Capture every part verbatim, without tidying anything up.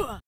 Ooh.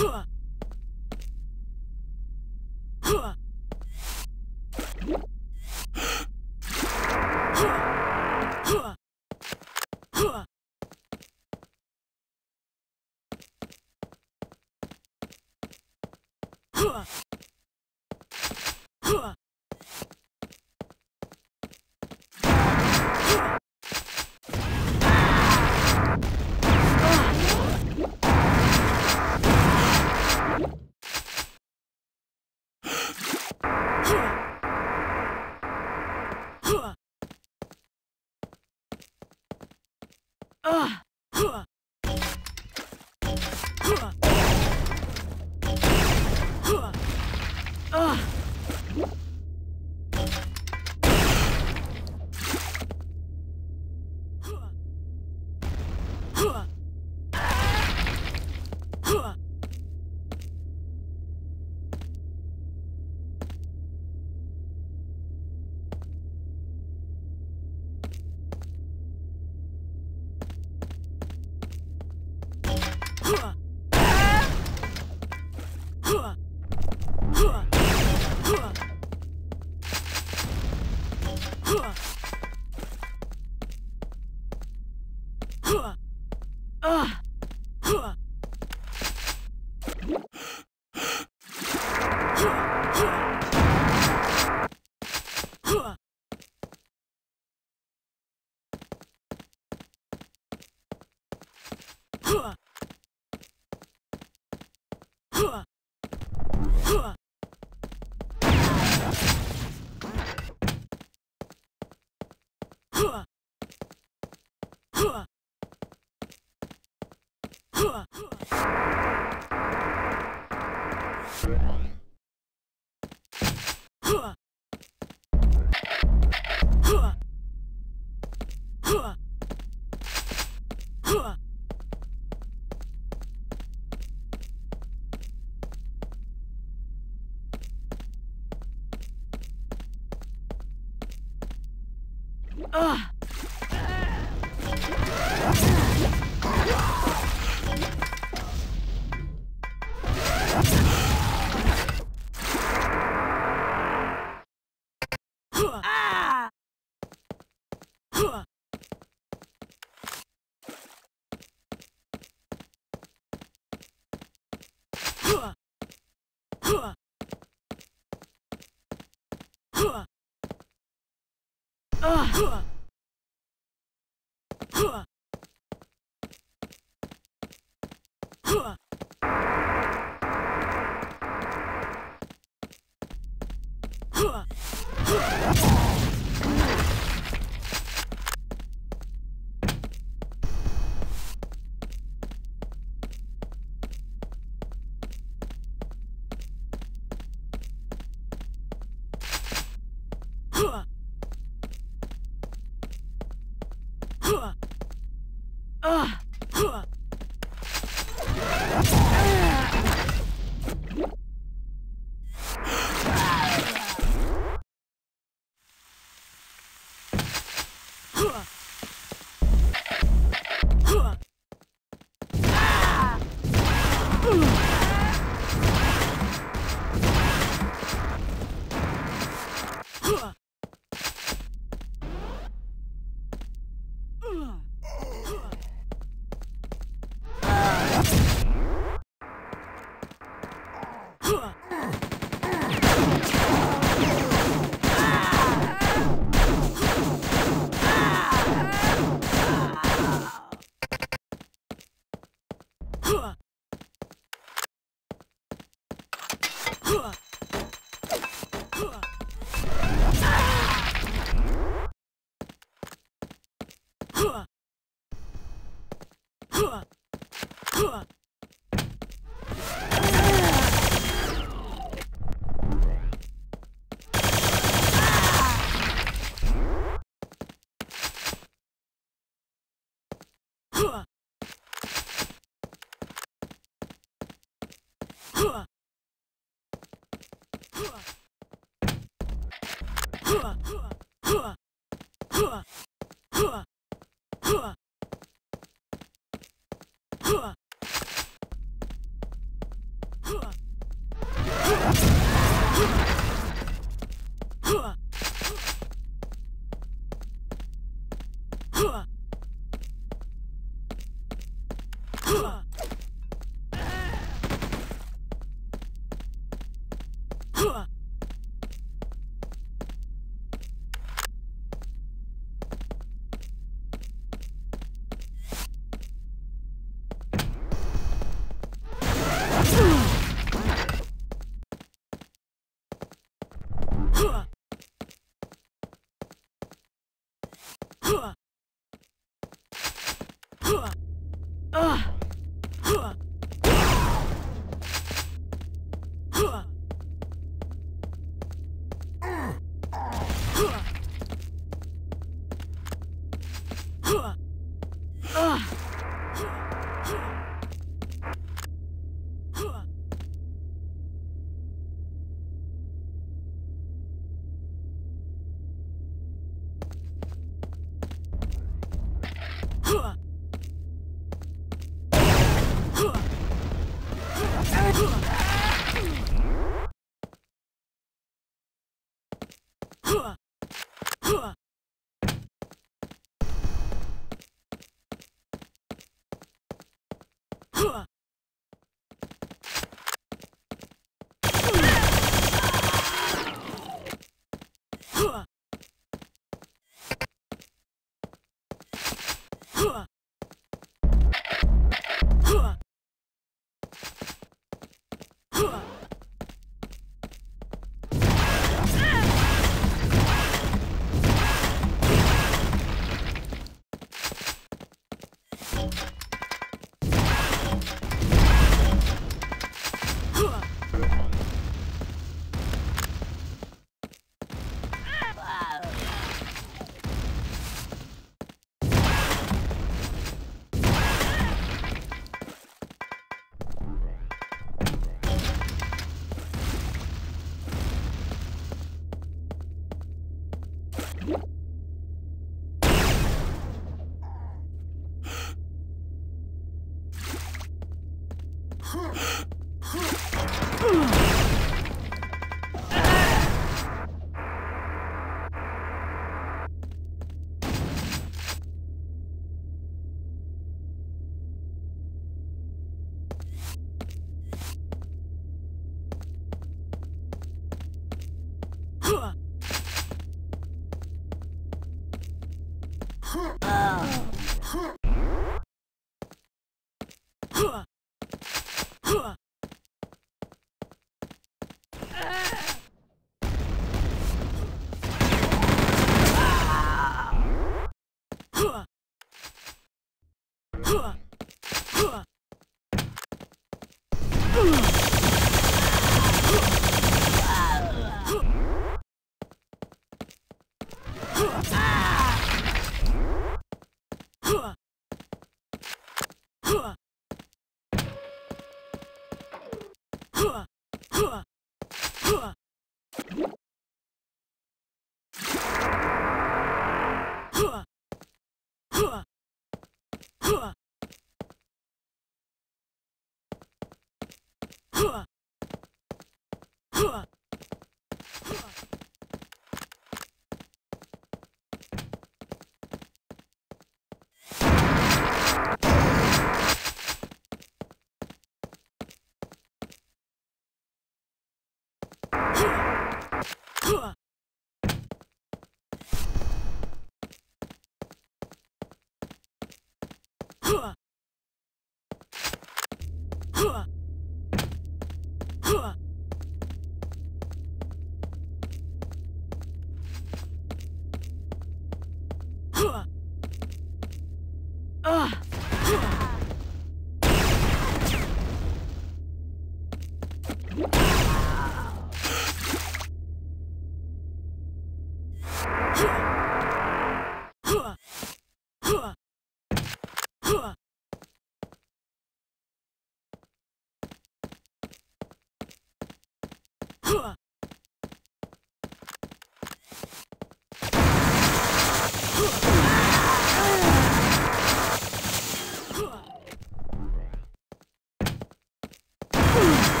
Huh.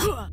Huh!